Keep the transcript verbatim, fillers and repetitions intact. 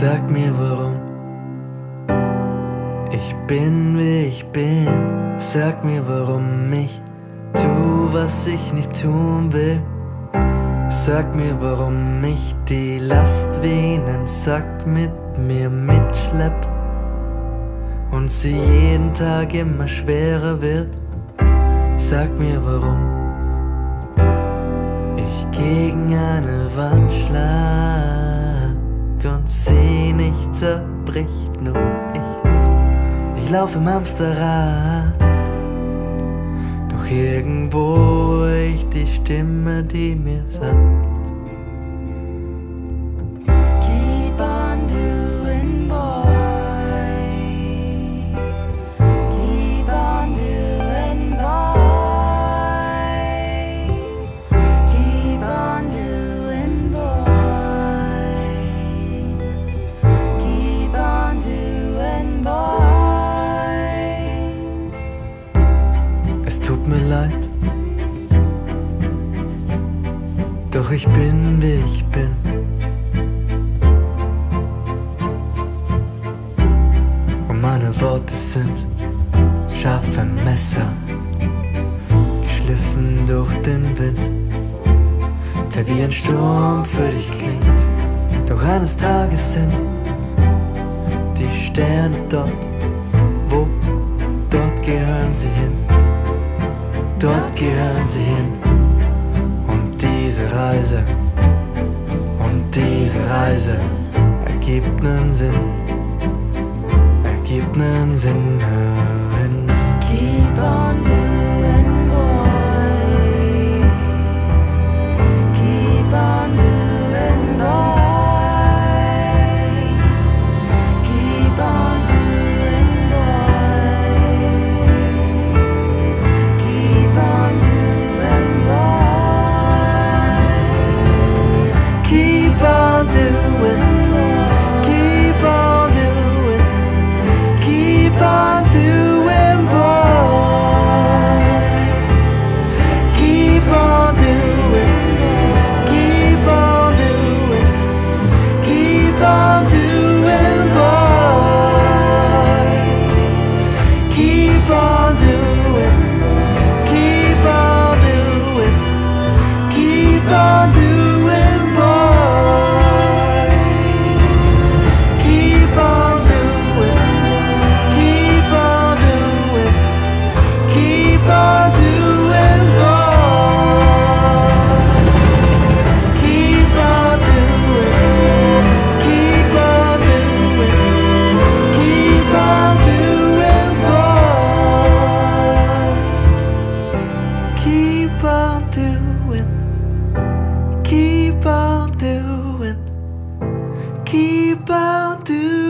Sag mir warum ich bin, wie ich bin. Sag mir warum ich tu, was ich nicht tun will. Sag mir warum ich die Last wie einen Sack mit mir mitschlepp und sie jeden Tag immer schwerer wird. Sag mir warum ich gegen eine Wand schlag und sie nicht zerbricht, nur ich. Ich lauf im Hamsterrad, doch irgendwo höre ich die Stimme, die mir sagt: Es tut mir leid, doch ich bin, wie ich bin. Und meine Worte sind scharfe Messer, geschliffen durch den Wind, der wie ein Sturm für dich klingt. Doch eines Tages sind die Sterne dort, wo dort gehören sie hin. Dort gehören sie hin. Und diese Reise, und diese Reise ergibt nen Sinn, ergibt nen Sinn. Hör hin. Keep on doing, boy. Keep on doing. Keep on doing, keep on doing.